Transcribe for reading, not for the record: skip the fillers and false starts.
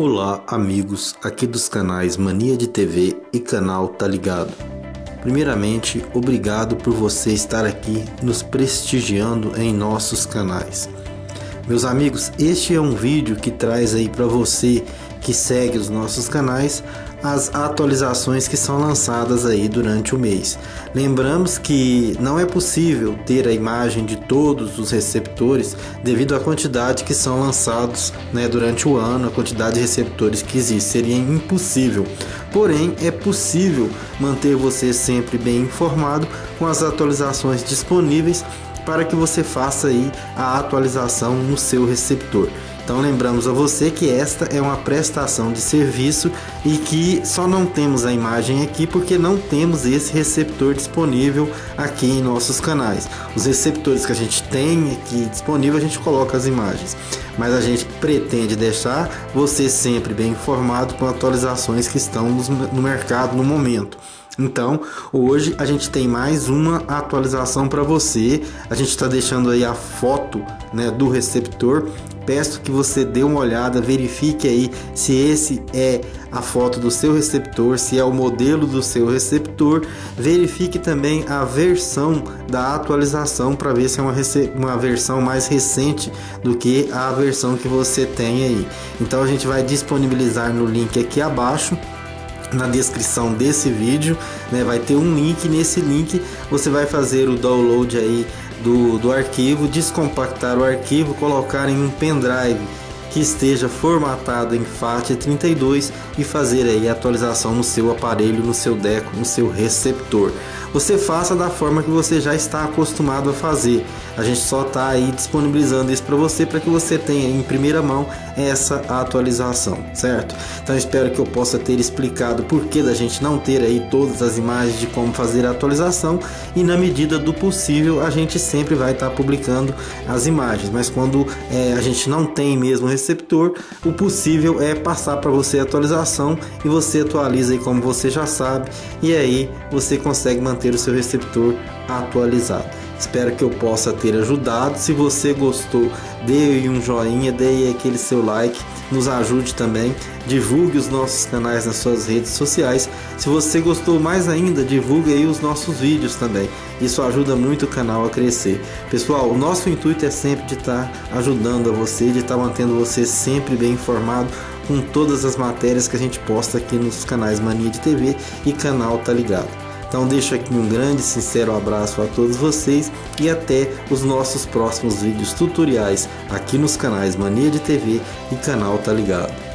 Olá amigos aqui dos canais Mania de TV e Canal Tá Ligado. Primeiramente, obrigado por você estar aqui nos prestigiando em nossos canais. Meus amigos, este é um vídeo que traz aí para você que segue os nossos canais as atualizações que são lançadas aí durante o mês. Lembramos que não é possível ter a imagem de todos os receptores devido à quantidade que são lançados, durante o ano, a quantidade de receptores que existe. Seria impossível. Porém, é possível manter você sempre bem informado com as atualizações disponíveis para que você faça aí a atualização no seu receptor. Então lembramos a você que esta é uma prestação de serviço e que só não temos a imagem aqui porque não temos esse receptor disponível aqui em nossos canais. Os receptores que a gente tem aqui disponível, a gente coloca as imagens, mas a gente pretende deixar você sempre bem informado com atualizações que estão no mercado no momento. Então, hoje a gente tem mais uma atualização para você. A gente está deixando aí a foto, do receptor. Peço que você dê uma olhada, verifique aí se esse é a foto do seu receptor, se é o modelo do seu receptor. Verifique também a versão da atualização para ver se é uma versão mais recente do que a versão que você tem aí. Então, a gente vai disponibilizar no link aqui abaixo, na descrição desse vídeo, vai ter um link. Nesse link você vai fazer o download aí do arquivo, descompactar o arquivo, colocar em um pendrive que esteja formatado em FAT32 e fazer aí a atualização no seu aparelho, no seu deco, no seu receptor. Você faça da forma que você já está acostumado a fazer. A gente só está aí disponibilizando isso para você, para que você tenha em primeira mão essa atualização, certo? Então espero que eu possa ter explicado o porquê da gente não ter aí todas as imagens de como fazer a atualização, e na medida do possível a gente sempre vai estar publicando as imagens, mas quando a gente não tem mesmo receptor, o possível é passar para você a atualização e você atualiza aí como você já sabe, e aí você consegue manter o seu receptor atualizado. Espero que eu possa ter ajudado. Se você gostou, dê aí um joinha, dê aí aquele seu like, nos ajude também, divulgue os nossos canais nas suas redes sociais. Se você gostou mais ainda, divulgue aí os nossos vídeos também, isso ajuda muito o canal a crescer. Pessoal, o nosso intuito é sempre de estar ajudando a você, de estar mantendo você sempre bem informado com todas as matérias que a gente posta aqui nos canais Mania de TV e Canal Tá Ligado. Então deixo aqui um grande e sincero abraço a todos vocês e até os nossos próximos vídeos tutoriais aqui nos canais Mania de TV e Canal Tá Ligado.